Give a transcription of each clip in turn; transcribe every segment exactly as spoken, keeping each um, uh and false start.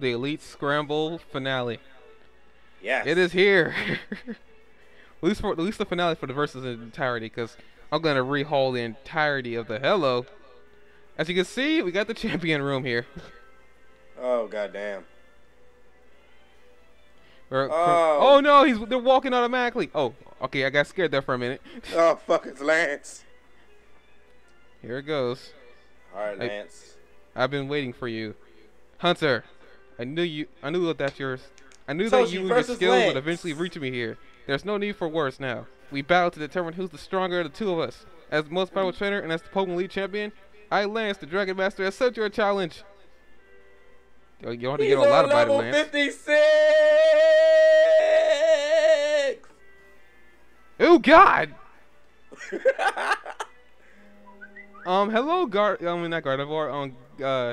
the Elite Scramble finale. Yes. It is here. at, least for, at least the finale for the versus in entirety, because I'm going to rehaul the entirety of the Hello. As you can see, we got the champion room here. Oh, goddamn. Or, oh. oh no, he's they're walking automatically. Oh, okay, I got scared there for a minute. Oh fuck, it's Lance. Here it goes. Alright, Lance. I, I've been waiting for you. Hunter. I knew you I knew that's yours. I knew Toshi that you and your skills Lance. would eventually reach me here. There's no need for words now. We battle to determine who's the stronger of the two of us. As the most powerful trainer and as the Pokemon League champion, I, Lance, the Dragon Master, accept your challenge. You don't have to get a lot about it, Lance. fifty-six! Oh, God! um, hello, Gar... I mean, not Gardevoir. Um, uh,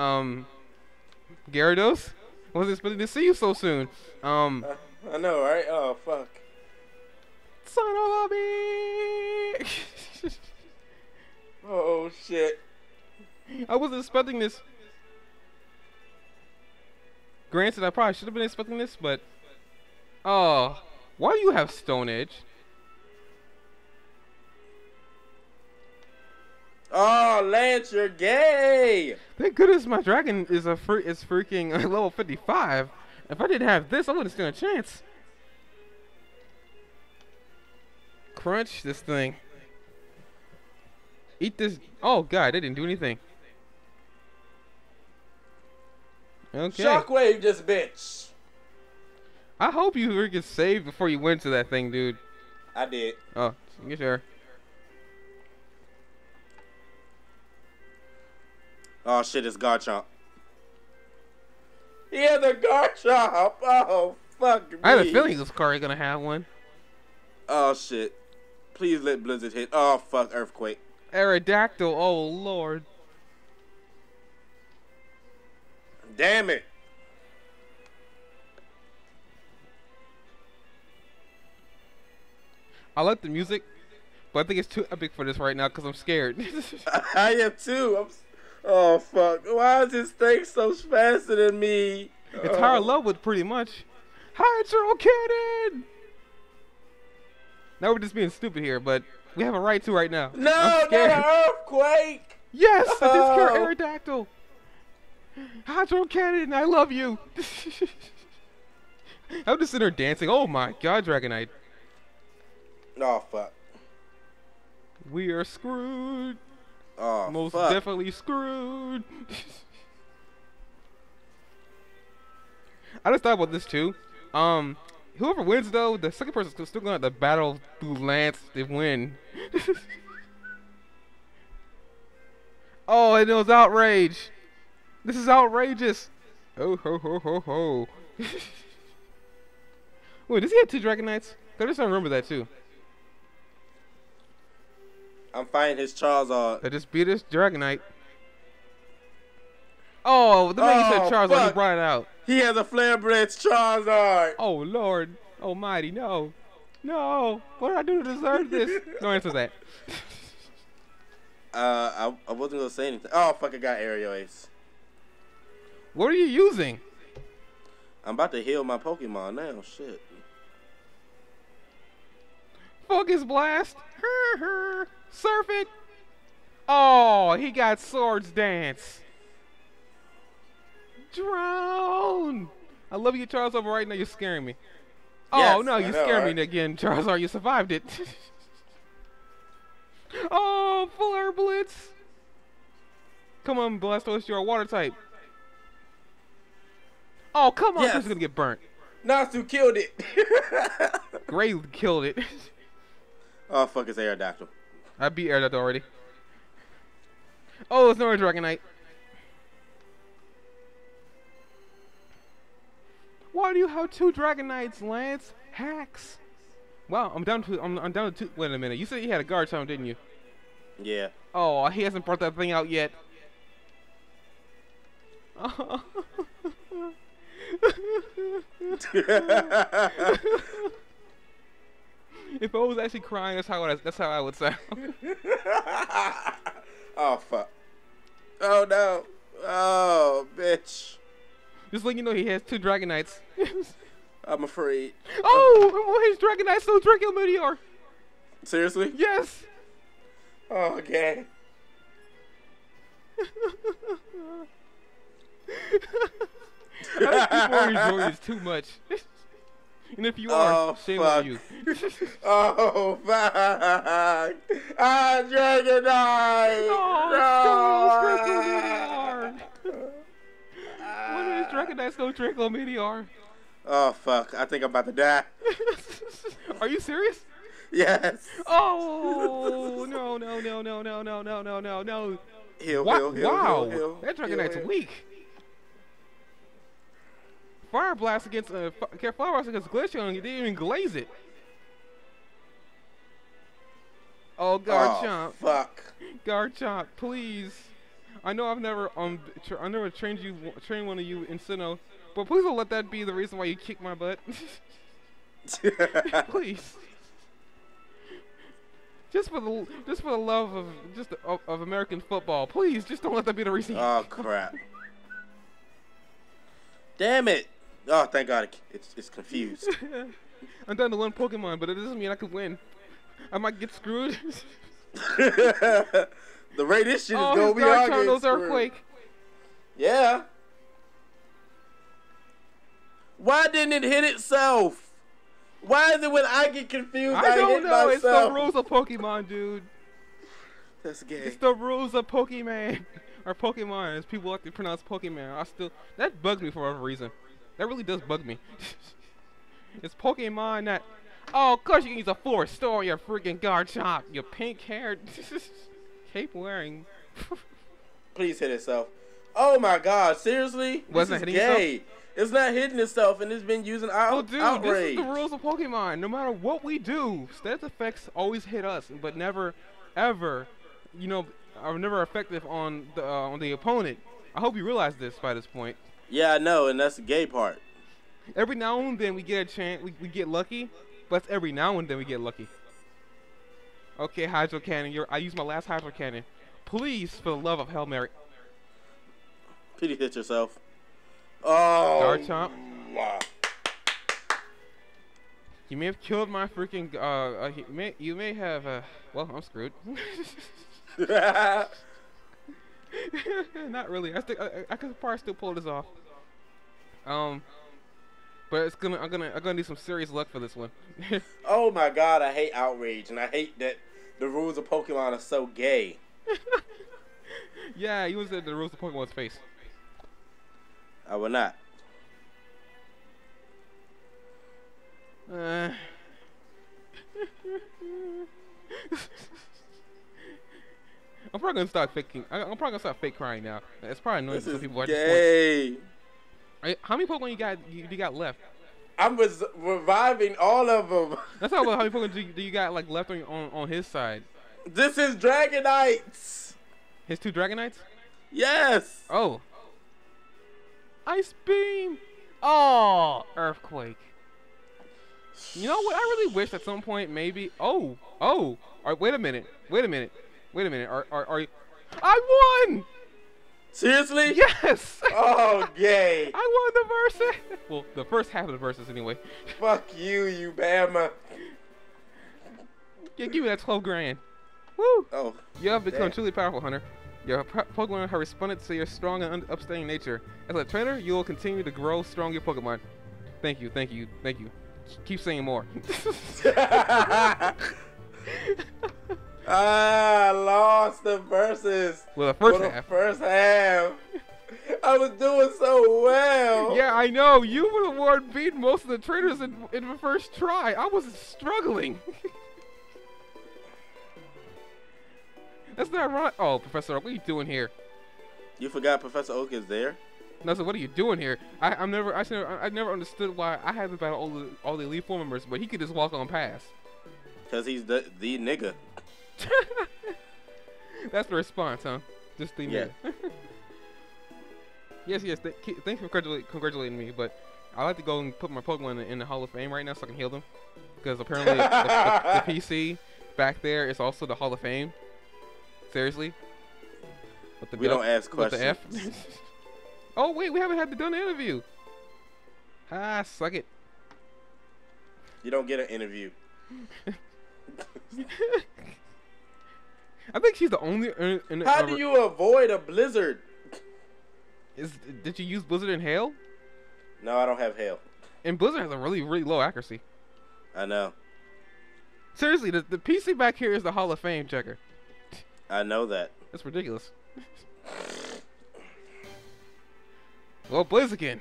um... Gyarados? I wasn't expecting to see you so soon. Um... Uh, I know, right? Oh, fuck. Son of a bitch! Oh, shit. I wasn't expecting this. Granted, I probably should have been expecting this, but... Oh, why do you have Stone Edge? Oh, Lance, you're gay! Thank goodness my dragon is a fr is freaking level fifty-five. If I didn't have this, I wouldn't stand a chance. Crunch this thing. Eat this. Oh, God, they didn't do anything. Okay. Shockwave this bitch. I hope you were get saved before you went to that thing, dude. I did. Oh, you sure? Oh shit, it's Garchomp. Yeah, the Garchomp. Oh fuck me. I had a feeling this car is gonna have one. Oh shit. Please let Blizzard hit. Oh fuck, earthquake. Aerodactyl. Oh lord. Damn it. I like the music, but I think it's too epic for this right now because I'm scared. I am too. I'm, oh, fuck. Why is this thing so faster than me? It's oh. higher level, pretty much. Hydro Cannon! Now we're just being stupid here, but we have a right to right now. No, not an earthquake! Yes, oh. I just care Aerodactyl. Hydro Cannon, I love you. I'm just in there dancing. Oh my god, Dragonite. Oh fuck. We are screwed. Oh Most fuck. definitely screwed. I just thought about this too. Um, whoever wins though, the second person is still gonna have to battle through Lance to win. Oh, and it was outrage. This is outrageous! Ho ho ho ho ho! Wait, does he have two Dragonites? I just don't remember that too. I'm fighting his Charizard. I just beat his Dragonite. Oh, the man oh, said Charizard, he brought it out. He has a flare breath Charizard. Oh lord, almighty, no, no! What did I do to deserve this? No answer that. uh, I I wasn't gonna say anything. Oh fuck, I got Aerial Ace. What are you using? I'm about to heal my Pokemon now. Shit. Focus Blast. Her, her. Surf it. Oh, he got Swords Dance. Drown. I love you, Charizard. Right now, you're scaring me. Oh, yes, no, you scared right? me again, Charizard. You survived it. Oh, Fuller Blitz. Come on, Blastoise. You're a water type. Oh, come on, yes. This is gonna get burnt. Natsu killed it. Gray killed it. Oh, fuck, it's Aerodactyl. I beat Aerodactyl already. Oh, it's no Dragonite. Why do you have two Dragonites, Lance? Hacks. Wow, I'm down to I'm, I'm down to two. Wait a minute. You said you had a Garchomp, didn't you? Yeah. Oh, he hasn't brought that thing out yet. Oh. If I was actually crying, that's how I, that's how I would sound. Oh fuck! Oh no! Oh bitch! Just letting you know he has two Dragonites. I'm afraid. Oh, well, his Dragonite stole Draco Meteor. Seriously? Yes. Oh, okay. I think people enjoy this too much. And if you are, oh, shame on you. Oh, fuck. Ah, Dragonite! Oh, no! Draco Meteor! What is Dragonite? No Draco Meteor. Oh, fuck. I think I'm about to die. Are you serious? Yes. Oh, no, no, no, no, no, no, no, no, no, no. Heal, heal, heal, wow. Heal, heal, that Dragonite's heal. Weak. Fire Blast against uh, Fire Blast against Glaceon, you didn't even glaze it. Oh, Garchomp. Oh, fuck. Garchomp, please. I know I've never um tra I never trained you trained one of you in Sinnoh, but please don't let that be the reason why you kicked my butt. Please. Just for the just for the love of just the, of, of American football, please just don't let that be the reason. Oh crap. Damn it. Oh, thank God it's, it's confused. I'm down to one Pokemon, but it doesn't mean I could win. I might get screwed. The rate this shit is oh, going to be hard. Torterra's earthquake. Yeah. Why didn't it hit itself? Why is it when I get confused I, I don't hit know. Myself? It's the rules of Pokemon, dude. That's gay. It's the rules of Pokemon. Or Pokemon, as people like to pronounce Pokemon. I still that bugs me for whatever reason. That really does bug me. It's Pokemon that. Oh, cause you can use a four star, your freaking Garchomp, your pink-haired, cape-wearing. Please hit itself. Oh my God, seriously? Wasn't hitting gay. Itself? It's not hitting itself, and it's been using out oh, dude, outrage. This is the rules of Pokemon. No matter what we do, status effects always hit us, but never, ever, you know. Are never effective on the uh, on the opponent. I hope you realize this by this point. Yeah, I know, and that's the gay part. Every now and then we get a chance, we, we get lucky, but that's every now and then we get lucky. Okay, Hydro Cannon, you're, I used my last Hydro Cannon. Please, for the love of Hail Mary. Could you hit yourself? Oh, Garchomp. Wow. You may have killed my freaking. Uh, uh, you may you may have. Uh, well, I'm screwed. Not really. I think I, I could probably still pull this off. Um, but it's gonna. I'm gonna. I'm gonna need some serious luck for this one. Oh my God! I hate outrage, and I hate that the rules of Pokemon are so gay. Yeah, you was at the rules of Pokemon's face. I will not. Uh. I'm probably gonna start faking. I'm probably gonna start fake crying now. It's probably annoying to some people at this point. Hey, how many Pokemon you got? You, you got left? I'm res reviving all of them. That's how, how many Pokemon do you, do you got like left on, on on his side? This is Dragonites. His two Dragonites? Yes. Oh. Ice Beam. Oh, Earthquake. You know what? I really wish at some point maybe. Oh, oh. All right. Wait a minute. Wait a minute. Wait a minute, are, are, are you... I won! Seriously? Yes! Oh, gay. I won the versus. Well, the first half of the versus, anyway. Fuck you, you Bama. Yeah, give me that twelve grand. Woo! Oh, you have become damn. Truly powerful, Hunter. Your Pokemon have responded to your strong and upstanding nature. As a trainer, you will continue to grow stronger Pokemon. Thank you, thank you, thank you. Keep saying more. Ah, I lost the versus. Well, the first well, half. The first half. I was doing so well. Yeah, I know. You were the one beat most of the trainers in, in the first try. I was struggling. That's not right. Oh, Professor Oak, what are you doing here? You forgot Professor Oak is there? No, so what are you doing here? I, I'm never, I never, I never understood why I had to battle all the all the elite four members, but he could just walk on past. Cause he's the the nigga. That's the response, huh? Just the yeah. Yes, yes. Th thanks for congratula congratulating me, but I like to go and put my Pokemon in the, in the Hall of Fame right now so I can heal them, because apparently the, the, the P C back there is also the Hall of Fame. Seriously. With the we don't ask questions. With the F. Oh wait, we haven't had to do an interview. Ah, suck it. You don't get an interview. I think she's the only. In, in How do you avoid a blizzard? Is did you use blizzard and hail? No, I don't have hail. And blizzard has a really, really low accuracy. I know. Seriously, the the P C back here is the Hall of Fame checker. I know that. That's ridiculous. Well, Blaziken,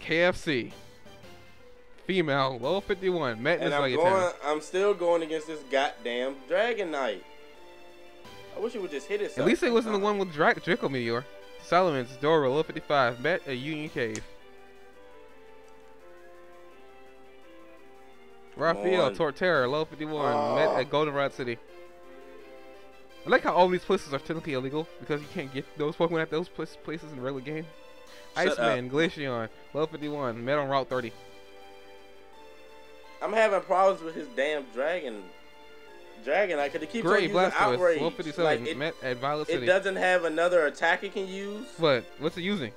K F C, female, low fifty-one, met in Australia town. I'm still going against this goddamn Dragonite. I wish it would just hit it. At least it wasn't the one with Dra Draco Meteor. Solomon's Dora, low fifty-five, met at Union Cave. Raphael, Torterra, low fifty-one, oh. met at Goldenrod City. I like how all these places are technically illegal because you can't get those Pokemon at those places in the regular game. Shut Iceman, up. Glaceon, level fifty-one, met on Route thirty. I'm having problems with his damn dragon. Dragon, I could keep Great, on using Blastoise, level fifty-seven, like it, met at Violet City. It doesn't have another attack it can use. What? What's it using?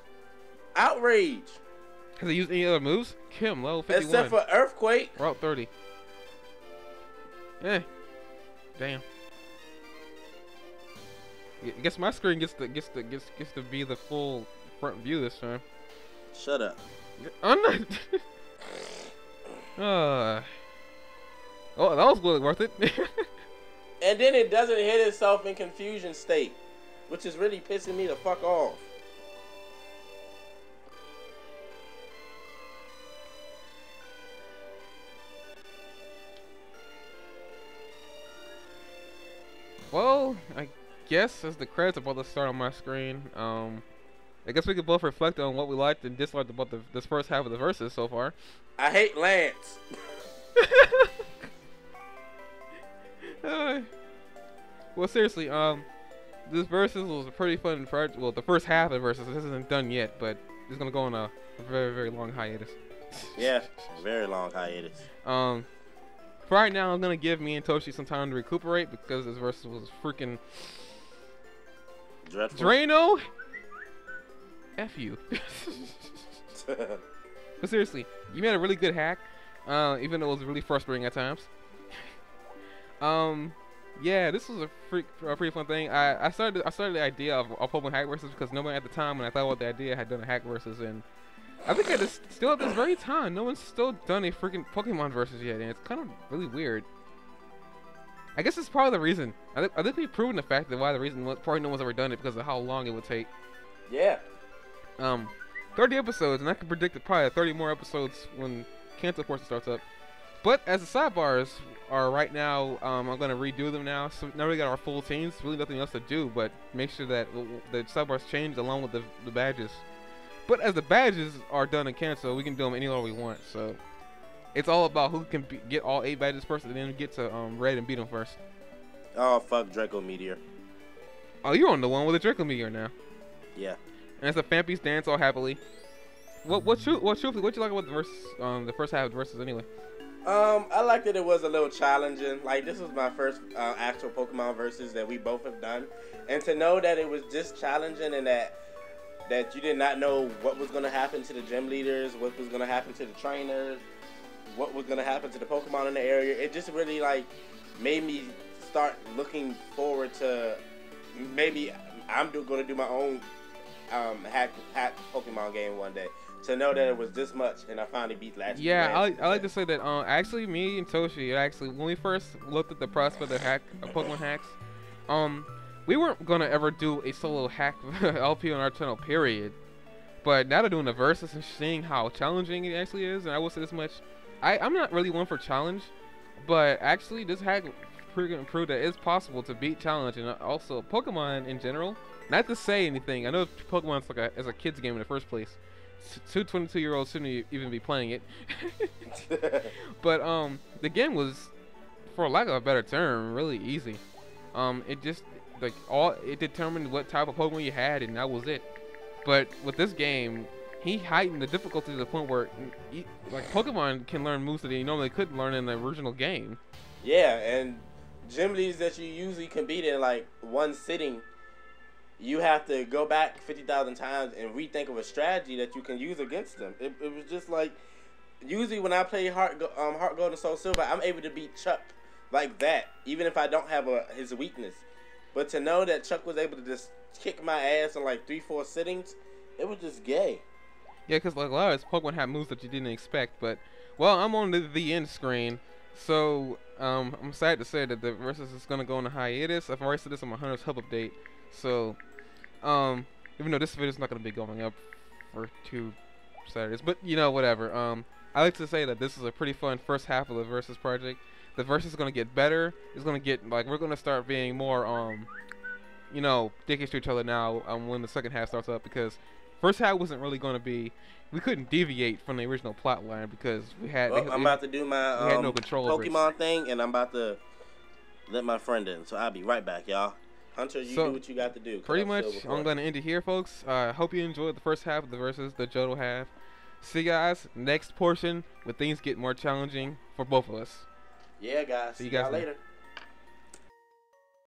Outrage. Has it used any other moves? Kim, level fifty-one. Except for Earthquake. Route thirty. Eh. Damn. I guess my screen gets to gets to gets gets to be the full front view this time. Shut up. I'm not. uh. Oh, that was really worth it. And then it doesn't hit itself in confusion state, which is really pissing me the fuck off. Well, I guess as the credits about to start on my screen, um. I guess we could both reflect on what we liked and disliked about the, this first half of the verses so far. I hate Lance. uh, well, seriously, um, this verses was a pretty fun. Part, well, the first half of the verses. This isn't done yet, but it's gonna go on a, a very, very long hiatus. Yeah, very long hiatus. Um, for right now, I'm gonna give me and Toshi some time to recuperate because this verses was freaking dreadful. Drano. F you. But seriously, you made a really good hack, uh, even though it was really frustrating at times. um, yeah, this was a, freak, a pretty fun thing. I, I started I started the idea of a Pokemon hack versus because no one at the time when I thought about the idea had done a hack versus, and I think I just still at this very time no one's still done a freaking Pokemon versus yet, and it's kind of really weird. I guess it's probably the reason. I think I think we've proven the fact that why the reason was probably no one's ever done it because of how long it would take. Yeah. Um, thirty episodes, and I can predict that probably thirty more episodes when Kanto, of course, starts up. But as the sidebars are right now, um, I'm gonna redo them now. So now we got our full teams. Really nothing else to do but make sure that the sidebars change along with the, the badges. But as the badges are done in Kanto, we can do them any order we want. So it's all about who can be, get all eight badges first, and then get to um, red and beat them first. Oh fuck, Draco Meteor. Oh, you're on the one with the Draco Meteor now. Yeah. And it's a fan piece dance all happily. What what truth what truthfully what you like about the verse um the first half of the verses anyway? Um, I like that it was a little challenging. Like this was my first uh, actual Pokemon verses that we both have done, and to know that it was just challenging and that that you did not know what was going to happen to the gym leaders, what was going to happen to the trainers, what was going to happen to the Pokemon in the area. It just really like made me start looking forward to maybe I'm going to do my own. Um, hack, hack Pokemon game one day to know that it was this much, and I finally beat last. Yeah, I, I like to say that. Um, actually, me and Toshi, actually, when we first looked at the prospect of hack uh, Pokemon hacks, um, we weren't gonna ever do a solo hack L P on our channel, period. But now they're doing the versus and seeing how challenging it actually is, and I will say this much: I, I'm not really one for challenge, but actually, this hack freaking proved that it's possible to beat challenge and also Pokemon in general. Not to say anything, I know Pokemon's like a, is a kid's game in the first place. Two twenty-two-year-olds shouldn't even be playing it. But um, the game was, for lack of a better term, really easy. Um, it just like all it determined what type of Pokemon you had, and that was it. But with this game, he heightened the difficulty to the point where he, like Pokemon can learn moves that they normally couldn't learn in the original game. Yeah, and gym leads that you usually can beat in like one sitting. you have to go back fifty thousand times and rethink of a strategy that you can use against them. It, it was just like, usually when I play Heart, um, Heart Gold and Soul Silver, I'm able to beat Chuck like that, even if I don't have a, his weakness. But to know that Chuck was able to just kick my ass in like three, four sittings, it was just gay. Yeah, because like a lot of his Pokemon had moves that you didn't expect, but, well, I'm on the, the end screen, so um, I'm sad to say that the Versus is going to go on a hiatus. I've already said this on my Hunter's Hub update, so um, even though this video's not going to be going up for two Saturdays, but, you know, whatever. Um, I like to say that this is a pretty fun first half of the Versus project. The Versus is going to get better. It's going to get, like, we're going to start being more, um, you know, dickish to each other now um, when the second half starts up, because first half wasn't really going to be, we couldn't deviate from the original plot line because we had, well, they, I'm about to do my um, no control Pokemon thing, and I'm about to let my friend in, so I'll be right back, y'all. Hunter, you so, do what you got to do. Pretty I'm much, I'm going to end it here, folks. I uh, hope you enjoyed the first half of the Versus, the Johto half. See you guys next portion, where things get more challenging for both of us. Yeah, guys. See you guys later.